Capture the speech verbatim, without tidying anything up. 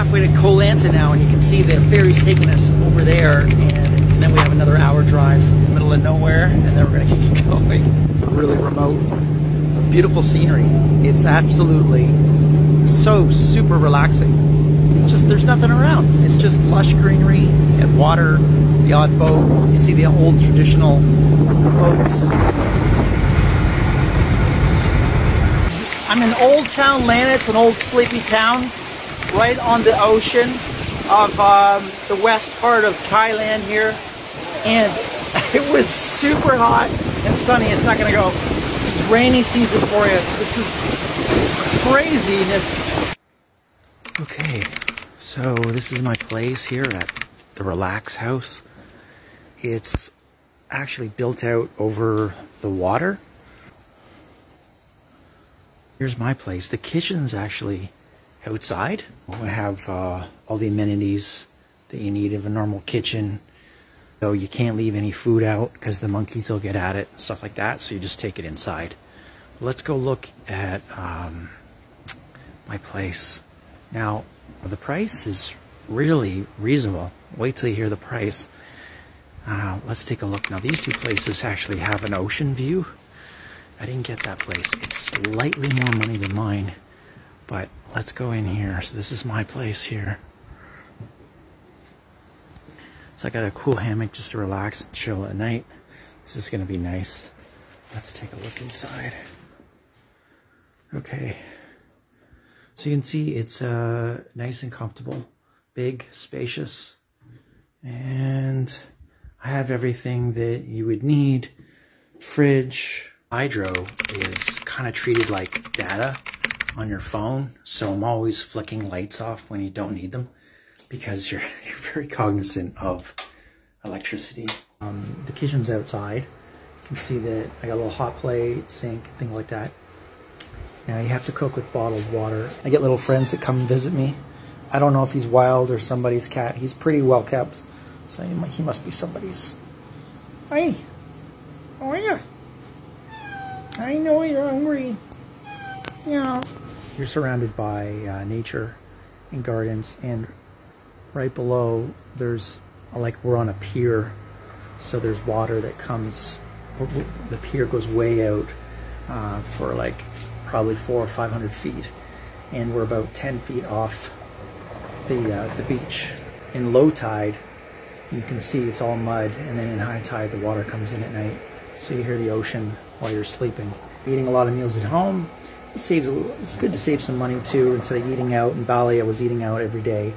Halfway to Koh Lanta now, and you can see the ferry's taking us over there, and then we have another hour drive in the middle of nowhere, and then we're going to keep going. Really remote, beautiful scenery. It's absolutely so super relaxing. Just there's nothing around. It's just lush greenery and water, the odd boat. You see the old traditional boats. I'm in Old Town Lanta. It's an old sleepy town, right on the ocean of um, the west part of Thailand here, and it was super hot and sunny. It's not gonna go. This is rainy season for you. This is craziness. Okay, so this is my place here at the Rexlax House. It's actually built out over the water. Here's my place. The kitchen's actually outside. We have uh, all the amenities that you need of a normal kitchen. So you can't leave any food out because the monkeys will get at it, stuff like that. So you just take it inside. Let's go look at um, my place. Now, the price is really reasonable. Wait till you hear the price. Uh, let's take a look. Now, these two places actually have an ocean view. I didn't get that place. It's slightly more money than mine, but let's go in here. So this is my place here. So I got a cool hammock just to relax and chill at night. This is gonna be nice. Let's take a look inside. Okay. So you can see it's uh, nice and comfortable, big, spacious, and I have everything that you would need. Fridge. Hydro is kind of treated like data on your phone, so I'm always flicking lights off when you don't need them because you're, you're very cognizant of electricity. Um, the kitchen's outside. You can see that I got a little hot plate, sink, thing like that. Now you have to cook with bottled water. I get little friends that come visit me. I don't know if he's wild or somebody's cat. He's pretty well kept, so he, he must be somebody's. Hey, how are you? I know you're hungry. Yeah. You're surrounded by uh, nature and gardens, and right below there's like we're on a pier, so there's water that comes. The pier goes way out uh, for like probably four or five hundred feet, and we're about ten feet off the uh, the beach. In low tide, you can see it's all mud, and then in high tide the water comes in at night, so you hear the ocean while you're sleeping. Eating a lot of meals at home. It saves a little, it's good to save some money too. Instead of eating out in Bali, I was eating out every day.